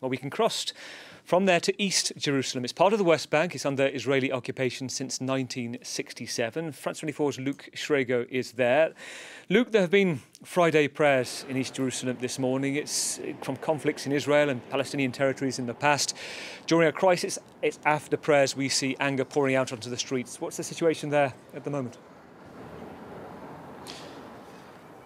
Well, we can cross from there to East Jerusalem. It's part of the West Bank. It's under Israeli occupation since 1967. France 24's Luke Shrago is there. Luke, there have been Friday prayers in East Jerusalem this morning. It's from conflicts in Israel and Palestinian territories in the past. During a crisis, it's after prayers we see anger pouring out onto the streets. What's the situation there at the moment?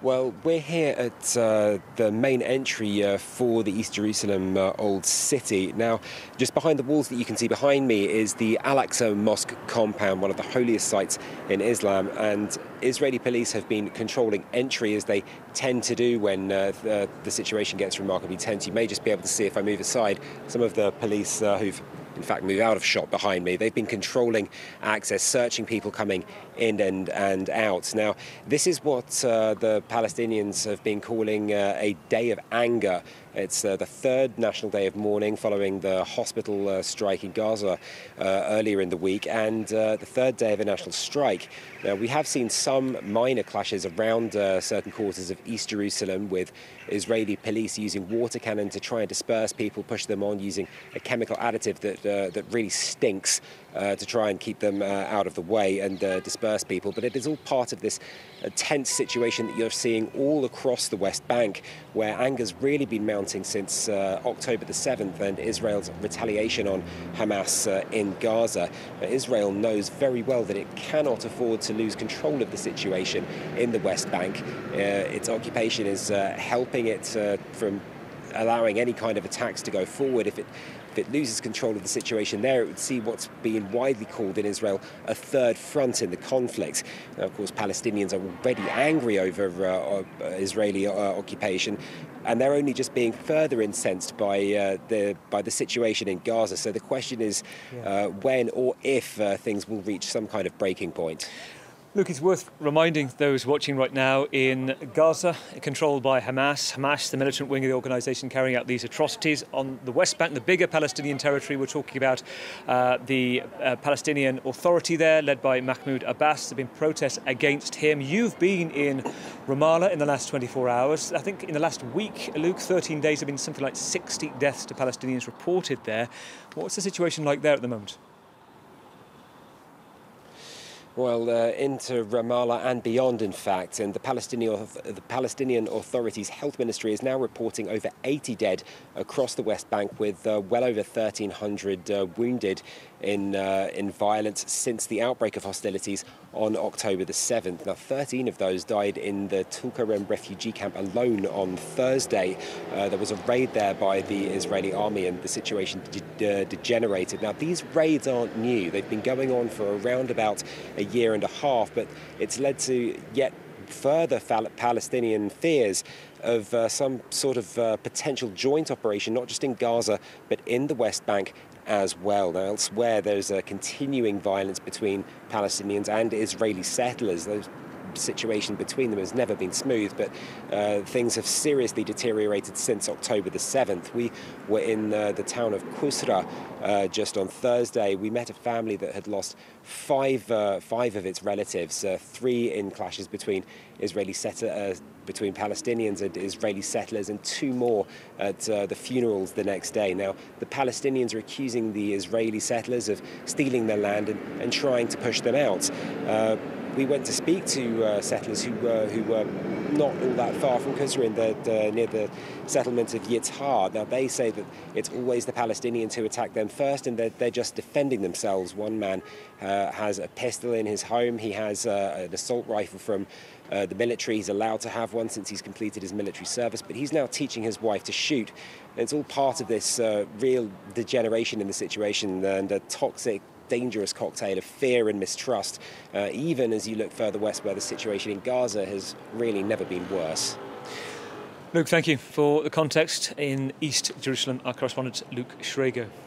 Well, we're here at the main entry for the East Jerusalem Old City. Now, just behind the walls that you can see behind me is the Al-Aqsa Mosque compound, one of the holiest sites in Islam. And Israeli police have been controlling entry, as they tend to do when the situation gets remarkably tense. You may just be able to see, if I move aside, some of the police who've in fact moved out of shot behind me. They've been controlling access, searching people coming in and out. Now, this is what the Palestinians have been calling a day of anger. It's the third national day of mourning following the hospital strike in Gaza earlier in the week, and the third day of a national strike. Now, we have seen some minor clashes around certain quarters of East Jerusalem, with Israeli police using water cannon to try and disperse people, push them on using a chemical additive that really stinks, to try and keep them out of the way and disperse people. But it is all part of this tense situation that you're seeing all across the West Bank, where anger's really been mounting since October the 7th and Israel's retaliation on Hamas in Gaza. But Israel knows very well that it cannot afford to lose control of the situation in the West Bank. Its occupation is helping it from allowing any kind of attacks to go forward. If it loses control of the situation there, it would see what's being widely called in Israel a third front in the conflict. Now, of course, Palestinians are already angry over Israeli occupation, and they're only just being further incensed by the situation in Gaza. So the question is when or if things will reach some kind of breaking point. Look, it's worth reminding those watching right now, in Gaza, controlled by Hamas, the militant wing of the organisation carrying out these atrocities. On the West Bank, the bigger Palestinian territory, we're talking about the Palestinian Authority there, led by Mahmoud Abbas. There have been protests against him. You've been in Ramallah in the last 24 hours. I think in the last week, Luke, 13 days, there have been something like 60 deaths to Palestinians reported there. What's the situation like there at the moment? Well, into Ramallah and beyond, in fact, and the Palestinian Authority's health ministry is now reporting over 80 dead across the West Bank, with well over 1,300 wounded in violence since the outbreak of hostilities on October the 7th. Now, 13 of those died in the Tulkarem refugee camp alone on Thursday. There was a raid there by the Israeli army, and the situation degenerated. Now, these raids aren't new. They've been going on for around about a year and a half, but it's led to yet further Palestinian fears of some sort of potential joint operation, not just in Gaza, but in the West Bank as well. Now, elsewhere, there's continuing violence between Palestinians and Israeli settlers. The situation between them has never been smooth, but things have seriously deteriorated since October the 7th. We were in the town of Qusra just on Thursday. We met a family that had lost five of its relatives, three in clashes between between Palestinians and Israeli settlers, and two more at the funerals the next day. Now, the Palestinians are accusing the Israeli settlers of stealing their land and trying to push them out. We went to speak to settlers who were not all that far from Khuzrin, near the settlement of Yitzhar. Now, they say that it's always the Palestinians who attack them first, and they're just defending themselves. One man has a pistol in his home. He has an assault rifle from the military. He's allowed to have one since he's completed his military service, but he's now teaching his wife to shoot. And it's all part of this real degeneration in the situation, and a toxic, dangerous cocktail of fear and mistrust, even as you look further west, where the situation in Gaza has really never been worse. Luke, thank you for the context in East Jerusalem, our correspondent Luke Shrago.